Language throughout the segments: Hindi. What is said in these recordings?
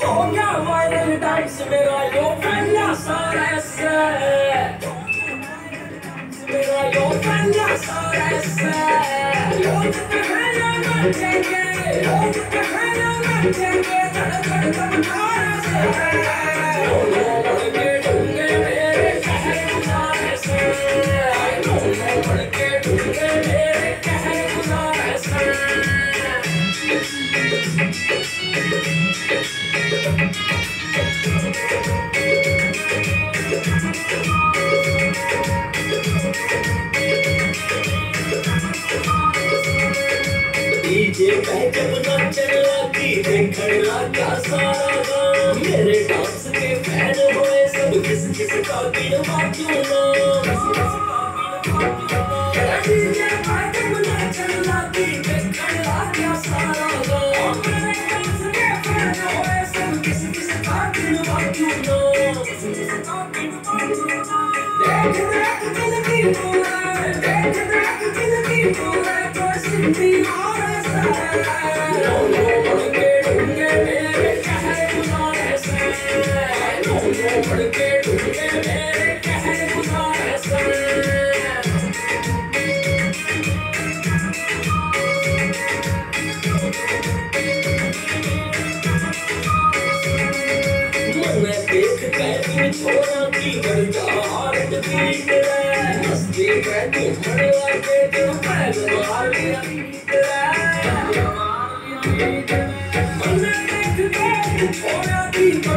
You're my little dice, mera yo kanya sarasa. Mera yo kanya sarasa. Yo kahana matenge, yo kahana matenge, tarad tarad tarasa. मेरे डांस के फैन होए सब किस किस का बिना क्यों ना ये बातें मुझे चलाती बेखड़ा क्या सारा गा मेरे डांस के फैन होए सब किस किस का बिना क्यों ना देख रख दिल की पूरा देख रख दिल की पूरा बस भी और सारा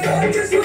I'm just